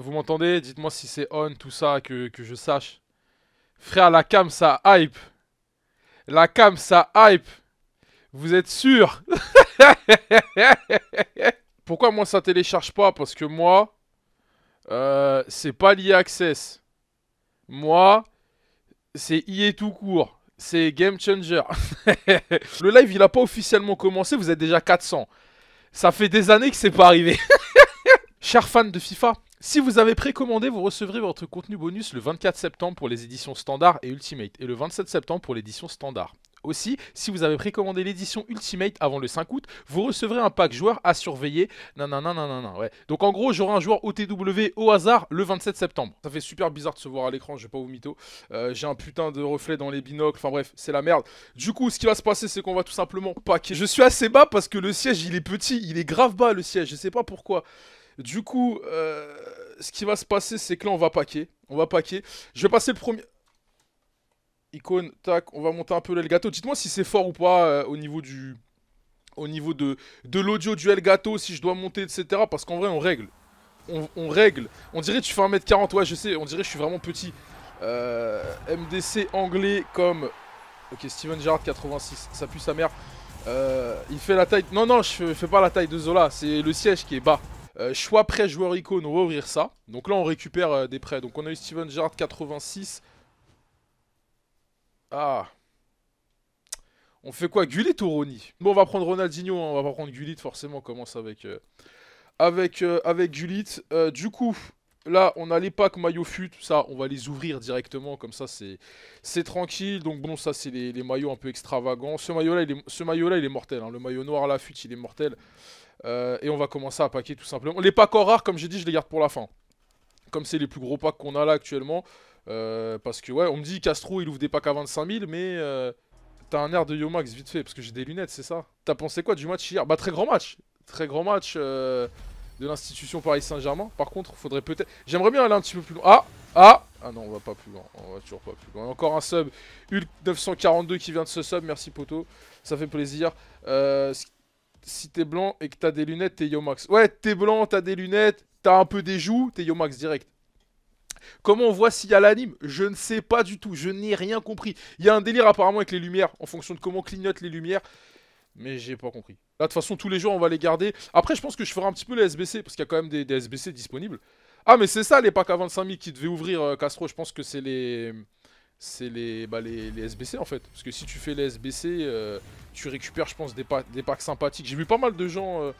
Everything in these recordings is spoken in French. Vous m'entendez? Dites-moi si c'est on, tout ça, que je sache. Frère, la cam, ça hype. La cam, ça hype. Vous êtes sûr? Pourquoi moi, ça télécharge pas? Parce que moi, c'est pas lié Access. Moi, c'est IE tout court. C'est Game Changer. Le live, il a pas officiellement commencé. Vous êtes déjà 400. Ça fait des années que c'est pas arrivé. Chers fans de FIFA, si vous avez précommandé, vous recevrez votre contenu bonus le 24 septembre pour les éditions Standard et Ultimate. Et le 27 septembre pour l'édition Standard. Aussi, si vous avez précommandé l'édition Ultimate avant le 5 août, vous recevrez un pack joueur à surveiller. Nanana, nanana, ouais. Donc en gros, j'aurai un joueur OTW au hasard le 27 septembre. Ça fait super bizarre de se voir à l'écran, je vais pas vous mytho. J'ai un putain de reflet dans les binocles, enfin bref, c'est la merde. Du coup, ce qui va se passer, c'est qu'on va tout simplement packer. Je suis assez bas parce que le siège, il est petit, il est grave bas le siège, je sais pas pourquoi. Du coup, ce qui va se passer, c'est que là, on va paquer. On va paquer. Je vais passer le premier... Icône, tac, on va monter un peu l'Elgato. Dites-moi si c'est fort ou pas au niveau du... Au niveau de l'audio du Elgato, si je dois monter, etc. Parce qu'en vrai, on règle. On règle. On dirait que tu fais 1m40. Ouais, je sais. On dirait que je suis vraiment petit. MDC anglais comme... Ok, Steven Gerrard, 86. Ça pue sa mère. Il fait la taille... Non, non, je fais pas la taille de Zola. C'est le siège qui est bas. Choix prêt joueur icône, on va ouvrir ça. Donc là on récupère des prêts. Donc on a eu Steven Gerrard 86. Ah. On fait quoi, Gullit ou Rony? Bon, on va prendre Ronaldinho, hein. On va prendre Gullit forcément. On commence avec Gullit. Du coup, là on a les packs maillot fut. Ça on va les ouvrir directement. Comme ça c'est tranquille. Donc bon, ça c'est les maillots un peu extravagants. Ce maillot là il est mortel, hein. Le maillot noir à la fut il est mortel. Et on va commencer à paquer tout simplement. Les packs en rare, comme j'ai dit, je les garde pour la fin. Comme c'est les plus gros packs qu'on a là actuellement. Parce que ouais, on me dit Castro il ouvre des packs à 25 000. Mais t'as un air de Yomax vite fait. Parce que j'ai des lunettes, c'est ça? T'as pensé quoi du match hier? Bah très grand match. Très grand match de l'institution Paris Saint-Germain. Par contre faudrait peut-être... J'aimerais bien aller un petit peu plus loin. Ah! Ah! Ah non, on va pas plus loin. On va toujours pas plus loin. Encore un sub. Hulk 942 qui vient de se sub. Merci poto. Ça fait plaisir. Si t'es blanc et que t'as des lunettes, t'es Yomax. Ouais, t'es blanc, t'as des lunettes, t'as un peu des joues, t'es Yomax direct. Comment on voit s'il y a l'anime? Je ne sais pas du tout, je n'ai rien compris. Il y a un délire apparemment avec les lumières, en fonction de comment clignotent les lumières. Mais j'ai pas compris. Là, de toute façon, tous les jours, on va les garder. Après, je pense que je ferai un petit peu les SBC, parce qu'il y a quand même des SBC disponibles. Ah, mais c'est ça, les packs à 25 000 qui devaient ouvrir, Castro. Je pense que c'est les... C'est les SBC en fait. Parce que si tu fais les SBC, tu récupères, je pense, des packs sympathiques. J'ai vu pas mal de gens...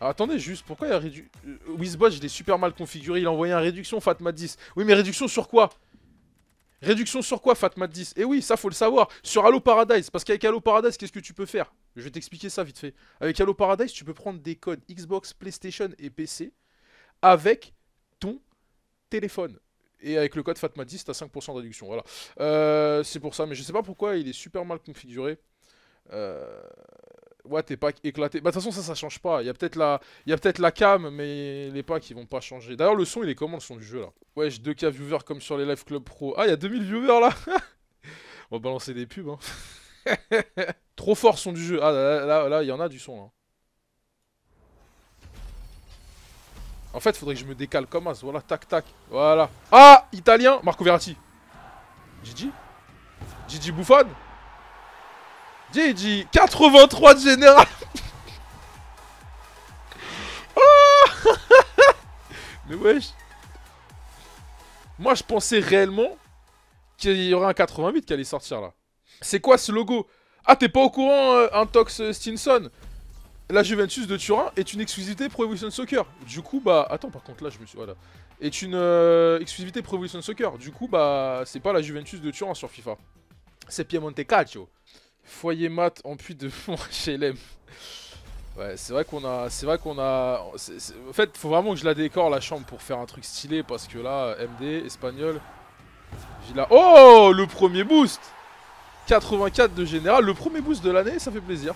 Ah, attendez juste, pourquoi il y a réduction? WizBot, je l'ai super mal configuré. Il a envoyé un réduction FATMAT10. Oui, mais réduction sur quoi? Réduction sur quoi, FATMAT10? Eh oui, ça faut le savoir. Sur Allo Paradise. Parce qu'avec Allo Paradise, qu'est-ce que tu peux faire? Je vais t'expliquer ça vite fait. Avec Allo Paradise, tu peux prendre des codes Xbox, PlayStation et PC avec ton téléphone. Et avec le code FATMAT10, t'as 5% de réduction, voilà. C'est pour ça, mais je sais pas pourquoi, il est super mal configuré. Ouais, tes packs éclatés. Bah, de toute façon, ça change pas. Il y a peut-être la cam, mais les packs, ils vont pas changer. D'ailleurs, le son, il est comment, le son du jeu, là? Wesh, 2K viewers comme sur les Live Club Pro. Ah, il y a 2000 viewers, là. On va balancer des pubs, hein. Trop fort, son du jeu. Ah, là, il y en a du son, là. En fait, faudrait que je me décale comme as. Voilà, tac, tac. Voilà. Ah, italien, Marco Verratti. Gigi. Gigi Buffon. Gigi. 83 de général. Oh. Mais wesh. Moi, je pensais réellement qu'il y aurait un 88 qui allait sortir là. C'est quoi ce logo? Ah, t'es pas au courant, Intox Stinson? La Juventus de Turin est une exclusivité Pro Evolution Soccer. Du coup, bah... Attends, par contre, là, je me suis... Voilà. Est une exclusivité Pro Evolution Soccer. Du coup, bah... C'est pas la Juventus de Turin sur FIFA. C'est Piemonte Calcio. Foyer mat en puits de fond chez LM. Ouais, c'est vrai qu'on a... C'est vrai qu'on a... En fait, faut vraiment que je la décore, la chambre, pour faire un truc stylé. Parce que là, MD, espagnol... Villa... Oh, le premier boost 84 de général. Le premier boost de l'année, ça fait plaisir.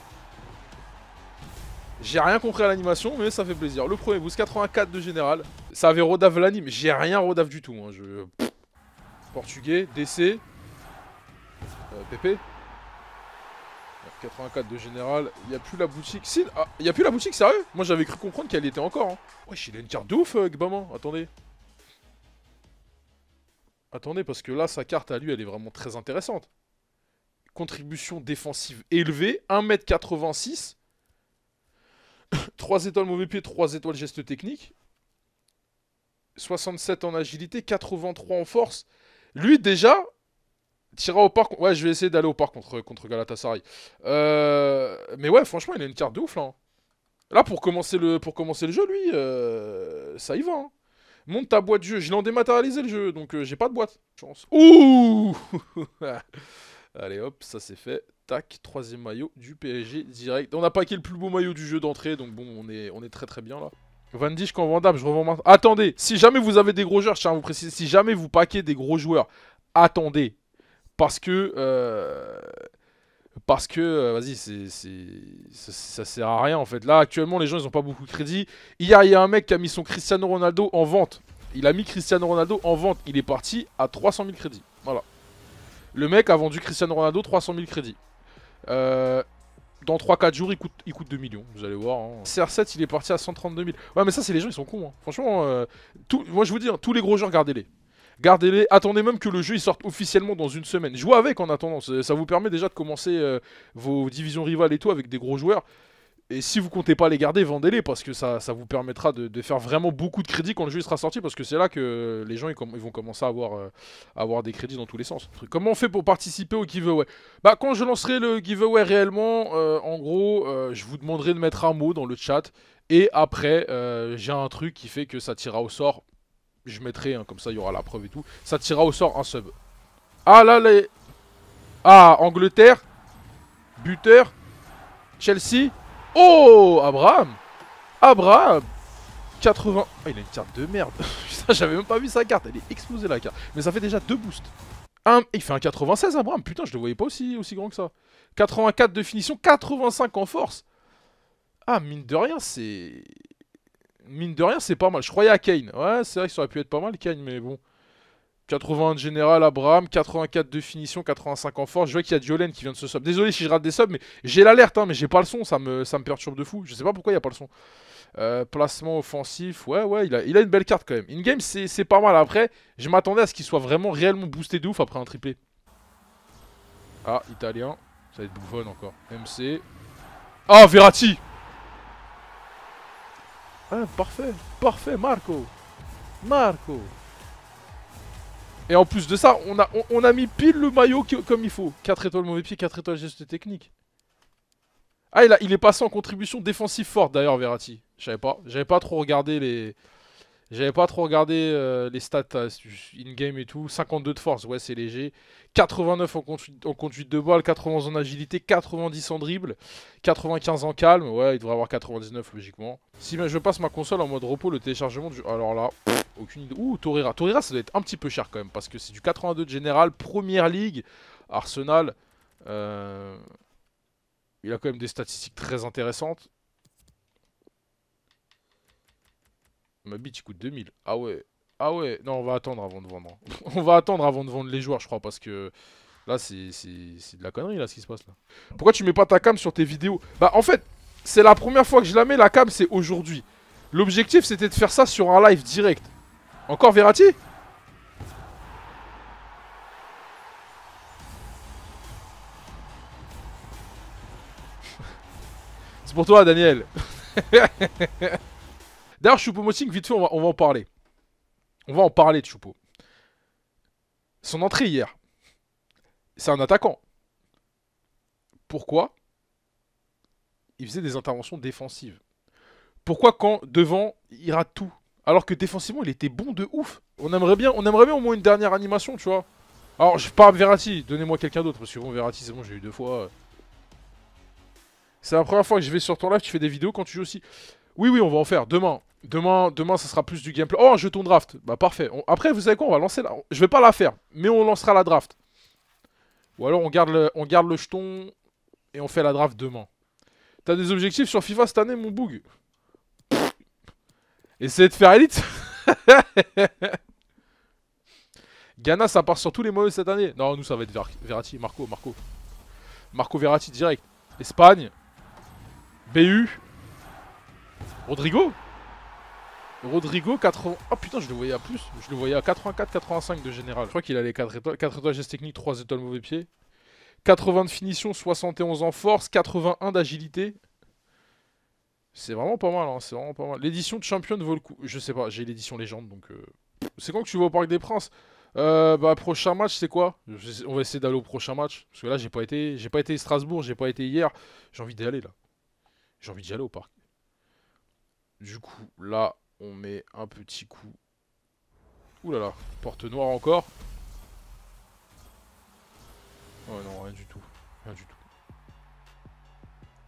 J'ai rien compris à l'animation, mais ça fait plaisir. Le premier boost, 84 de général. Ça avait rodave l'anime. J'ai rien rodave du tout. Hein. Je... Portugais, DC. Pépé. 84 de général. Il n'y a plus la boutique. Si, ah, il n'y a plus la boutique, sérieux? Moi j'avais cru comprendre qu'elle était encore. Hein. Wesh, il a une carte de ouf, Gbaman. Attendez. Attendez, parce que là, sa carte à lui, elle est vraiment très intéressante. Contribution défensive élevée, 1m86. 3 étoiles mauvais pied, 3 étoiles geste technique. 67 en agilité, 83 en force. Lui, déjà, tira au parc. Ouais, je vais essayer d'aller au parc contre Galatasaray. Mais ouais, franchement, il a une carte de ouf, là. Là, pour commencer le jeu, lui, ça y va, hein. Monte ta boîte de jeu. Je l'ai en dématérialisé, le jeu, donc j'ai pas de boîte. Chance. Ouh. Allez, hop, ça c'est fait. Tac, troisième maillot du PSG direct. On a packé le plus beau maillot du jeu d'entrée, donc bon, on est très très bien là. Van Dijk en vendable, je revends maintenant. Attendez, si jamais vous avez des gros joueurs, je tiens à vous préciser, si jamais vous paquez des gros joueurs, attendez. Parce que vas-y, ça sert à rien en fait. Là, actuellement, les gens, ils ont pas beaucoup de crédit. Hier, il y a un mec qui a mis son Cristiano Ronaldo en vente. Il a mis Cristiano Ronaldo en vente. Il est parti à 300 000 crédits. Voilà. Le mec a vendu Cristiano Ronaldo 300 000 crédits. Dans 3-4 jours, il coûte 2 millions. Vous allez voir. Hein. CR7, il est parti à 132 000. Ouais, mais ça, c'est les gens, ils sont cons. Hein. Franchement, moi, je vous dis, hein, tous les gros joueurs, gardez-les. Gardez-les. Attendez même que le jeu il sorte officiellement dans une semaine. Jouez avec en attendant. Ça vous permet déjà de commencer vos divisions rivales et tout avec des gros joueurs. Et si vous comptez pas les garder, vendez-les parce que ça vous permettra de faire vraiment beaucoup de crédits quand le jeu sera sorti. Parce que c'est là que les gens ils vont commencer à avoir des crédits dans tous les sens. Comment on fait pour participer au giveaway? Bah quand je lancerai le giveaway réellement, en gros, je vous demanderai de mettre un mot dans le chat. Et après, j'ai un truc qui fait que ça tirera au sort. Je mettrai, hein, comme ça il y aura la preuve et tout. Ça tirera au sort un sub. Ah là, les... Ah, Angleterre. Buteur. Chelsea. Oh, Abraham 80... Oh, il a une carte de merde. Putain, j'avais même pas vu sa carte. Elle est explosée la carte. Mais ça fait déjà 2 boosts. Il fait un 96, Abraham. Putain, je le voyais pas aussi grand que ça. 84 de finition, 85 en force. Ah, mine de rien, c'est... Mine de rien, c'est pas mal. Je croyais à Kane. Ouais, c'est vrai que ça aurait pu être pas mal, Kane, mais bon. 81 de général, Abraham, 84 de finition, 85 en force. Je vois qu'il y a Diolène qui vient de se sub. Désolé si je rate des subs, mais j'ai l'alerte, hein, mais j'ai pas le son, ça me perturbe de fou. Je sais pas pourquoi il n'y a pas le son. Placement offensif, ouais, il a une belle carte quand même. In-game, c'est pas mal. Après, je m'attendais à ce qu'il soit vraiment réellement boosté de ouf après un triplé. Ah, italien. Ça va être Buffon encore. MC. Ah, Verratti. Ah, parfait, Marco. Et en plus de ça, on a mis pile le maillot comme il faut. 4 étoiles mauvais pied, 4 étoiles geste technique. Ah, il est passé en contribution défensive forte d'ailleurs, Verratti. Je savais pas. J'avais pas trop regardé les stats in-game et tout. 52 de force, ouais, c'est léger. 89 en conduite de balle, 91 en agilité, 90 en dribble, 95 en calme. Ouais, il devrait avoir 99 logiquement. Si je passe ma console en mode repos, le téléchargement du... Alors là... Aucune idée. Ouh, Torreira, ça doit être un petit peu cher quand même. Parce que c'est du 82 de général, première ligue, Arsenal. Il a quand même des statistiques très intéressantes. Ma bite, il coûte 2000. Ah ouais. Ah ouais. Non, on va attendre avant de vendre. On va attendre avant de vendre les joueurs, je crois. Parce que là, c'est de la connerie, là, ce qui se passe là. Pourquoi tu mets pas ta cam sur tes vidéos? Bah, en fait, c'est la première fois que je la mets. La cam, c'est aujourd'hui. L'objectif, c'était de faire ça sur un live direct. Encore Verratti? C'est pour toi, Daniel. D'ailleurs, Choupo Moting, vite fait, on va en parler. On va en parler de Choupo. Son entrée hier. C'est un attaquant. Pourquoi? Il faisait des interventions défensives. Pourquoi quand devant il rate tout? Alors que défensivement il était bon de ouf. On aimerait bien au moins une dernière animation, tu vois. Alors je parle Verratti, donnez-moi quelqu'un d'autre. Parce que bon, Verratti c'est bon, j'ai eu 2 fois. C'est la première fois que je vais sur ton live, tu fais des vidéos quand tu joues aussi. Oui, on va en faire, demain ça sera plus du gameplay. Oh, un jeton draft, bah parfait. Après vous savez quoi, on va lancer la... Je vais pas la faire, mais on lancera la draft. Ou alors on garde le jeton et on fait la draft demain. T'as des objectifs sur FIFA cette année, mon boug? Essayez de faire élite. Ghana, ça part sur tous les mauvais cette année. Non, nous, ça va être Verratti. Marco Verratti direct. Espagne. BU. Rodrigo. Rodrigo, 80... Oh putain, je le voyais à plus. Je le voyais à 84-85 de général. Je crois qu'il a les 4 étoiles, 4 étoiles gestes techniques, 3 étoiles mauvais pied. 80 de finition, 71 en force, 81 d'agilité. C'est vraiment pas mal, hein. C'est vraiment pas mal. L'édition de championne vaut le coup. Je sais pas, j'ai l'édition légende, donc... C'est quand que tu vas au Parc des Princes? Bah, prochain match, c'est quoi? On va essayer d'aller au prochain match. Parce que là, j'ai pas été Strasbourg, j'ai pas été hier. J'ai envie d'y aller, là. J'ai envie d'y aller au parc. Du coup, là, on met un petit coup. Ouh là là, porte noire encore. Oh non, rien du tout. Rien du tout.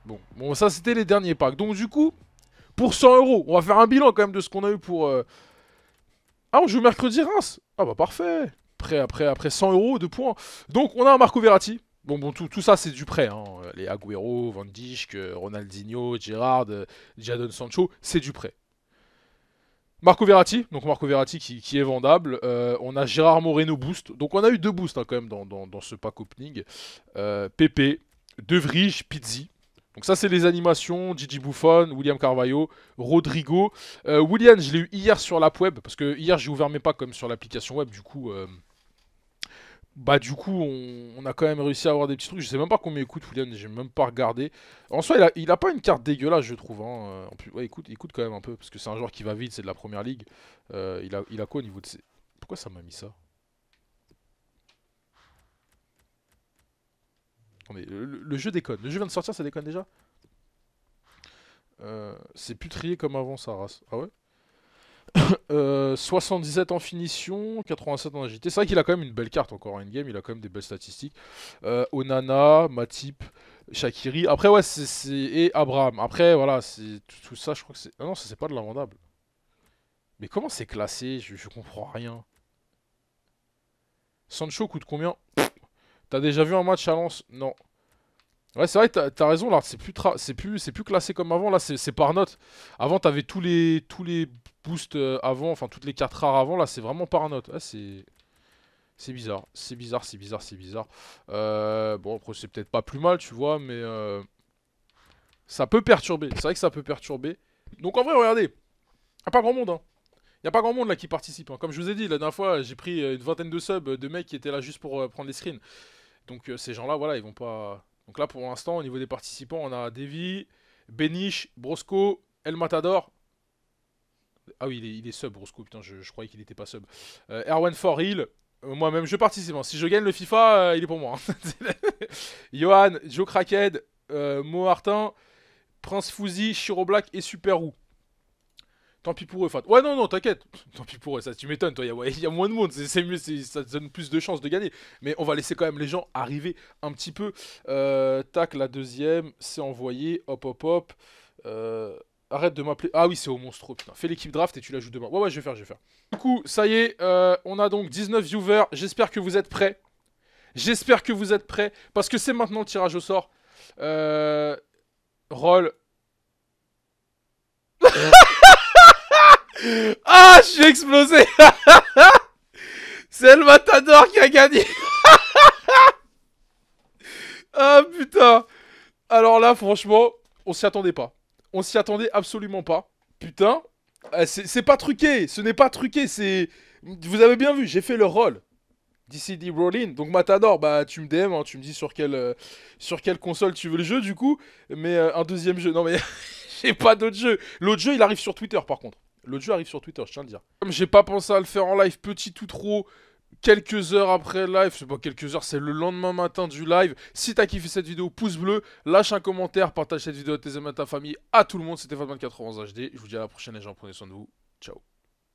Bon, bon ça, c'était les derniers packs. Donc, du coup, pour 100 €, on va faire un bilan, quand même, de ce qu'on a eu pour... Ah, on joue mercredi Reims. Ah bah parfait. Prêt après 100 € de points. Donc on a un Marco Verratti. Bon, tout ça c'est du prêt. Hein. Les Agüero, Van Dijk, Ronaldinho, Gerrard, Jadon Sancho, c'est du prêt. Marco Verratti. Donc Marco Verratti qui est vendable. On a Gérard Moreno boost. Donc on a eu 2 boosts hein, quand même dans ce pack opening. Pépé, De Vrij, Pizzi. Donc ça c'est les animations, Gigi Buffon, William Carvalho, Rodrigo. William je l'ai eu hier sur l'app web, parce que hier j'ai ouvert mes packs comme sur l'application web, du coup... Bah du coup on a quand même réussi à avoir des petits trucs, je sais même pas combien il coûte William, j'ai même pas regardé. En soi il a pas une carte dégueulasse je trouve, hein. En plus, ouais, il coûte quand même un peu, parce que c'est un joueur qui va vite, c'est de la première ligue. Il a quoi au niveau de ses... Pourquoi ça m'a mis ça? Attendez, le jeu déconne. Le jeu vient de sortir, ça déconne déjà. C'est plus trié comme avant, sa race. Ah ouais 77 en finition, 87 en agilité. C'est vrai qu'il a quand même une belle carte encore en endgame. Il a quand même des belles statistiques. Onana, Matip, Shaqiri. Après, ouais, et Abraham. Après, voilà, tout ça, je crois que c'est... Ah non, ça, c'est pas de l'invendable. Mais comment c'est classé? Je comprends rien. Sancho coûte combien? T'as déjà vu un match à Lens? Non. Ouais, c'est vrai, t'as raison, là, c'est plus classé comme avant, là, c'est par note. Avant, t'avais tous les boosts avant, enfin, toutes les cartes rares avant, là, c'est vraiment par note. Ouais, c'est bizarre. Bon, après, c'est peut-être pas plus mal, tu vois, mais... Ça peut perturber, c'est vrai que ça peut perturber. Donc, en vrai, regardez, y'a pas grand monde, hein. Y'a pas grand monde là qui participe, hein. Comme je vous ai dit, la dernière fois, j'ai pris une vingtaine de subs de mecs qui étaient là juste pour prendre les screens. Donc ces gens-là, voilà, ils vont pas... Donc là, pour l'instant, au niveau des participants, on a Davy, Benich, Brosco, El Matador. Ah oui, il est sub, Brosco, putain, je croyais qu'il était pas sub. Erwan Forhill, moi-même, je participe. Hein. Si je gagne le FIFA, il est pour moi. Hein. Johan, Joe Crackhead, Mohartin, Prince Fouzi, Shiro Black et Super Roux. Tant pis pour eux, Fat. Ouais, non, t'inquiète. Tant pis pour eux, ça, tu m'étonnes, toi. Il y a moins de monde, c'est mieux, ça te donne plus de chances de gagner. Mais on va laisser quand même les gens arriver un petit peu. Tac, la deuxième, c'est envoyé. Hop, hop, hop. Arrête de m'appeler. Ah oui, c'est au monstre, putain. Fais l'équipe draft et tu la joues demain. Ouais, je vais faire. Du coup, ça y est, on a donc 19 viewers. J'espère que vous êtes prêts. J'espère que vous êtes prêts. Parce que c'est maintenant le tirage au sort. Roll. Ah, je suis explosé. C'est El Matador qui a gagné. Ah, putain. Alors là, franchement, on s'y attendait pas. On s'y attendait absolument pas. Putain, c'est pas truqué. Ce n'est pas truqué, c'est... Vous avez bien vu, j'ai fait le roll. DCD Rolling. Donc Matador, bah tu me DM, hein, tu me dis sur quelle console tu veux le jeu, du coup. Mais un deuxième jeu. Non, mais j'ai pas d'autre jeu. L'autre jeu, il arrive sur Twitter, par contre. L'autre jeu arrive sur Twitter, je tiens à le dire. Comme j'ai pas pensé à le faire en live, petit tout trop, quelques heures après le live, c'est pas quelques heures, c'est le lendemain matin du live. Si t'as kiffé cette vidéo, pouce bleu, lâche un commentaire, partage cette vidéo à tes amis, à ta famille, à tout le monde. C'était FATMAT10 HD. Je vous dis à la prochaine, les gens, prenez soin de vous. Ciao.